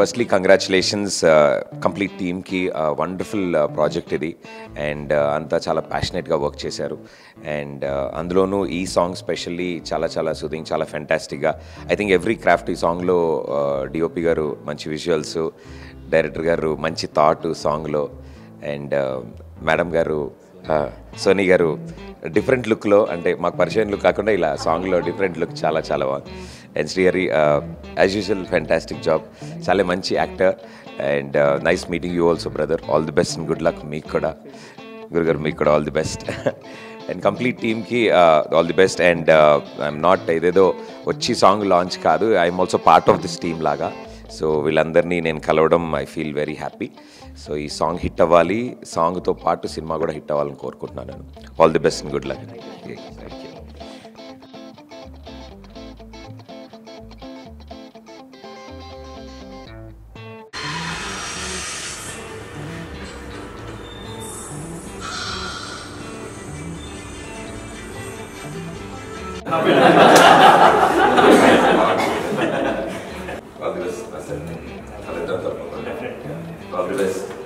Firstly, congratulations, complete team ki wonderful project idi, and anta chala passionate ga work chesaru, and andlonu ee song specially chala soothing, chala fantastic ga. I think every crafty song lo DOP garu manchi visuals, director garu manchi thought song lo, and madam garu Sony garu different look lo, ante maaku parichayan look kaakunda ila song lo different look chala and Sri Hari, as usual, fantastic job. Chale manchi actor, and nice meeting you also, brother. All the best and good luck. Meeku kuda Guru garu, meeku kuda all the best. And complete team ki all the best, and I'm not ededo vachi song launch kaadu, I'm also part of this team laga. So villandarni nen kalavadam, I feel very happy. So ee song hit avvali, song tho paatu cinema kuda hit avvalani korukuntunna. All the best and good luck. Thank you. All the best.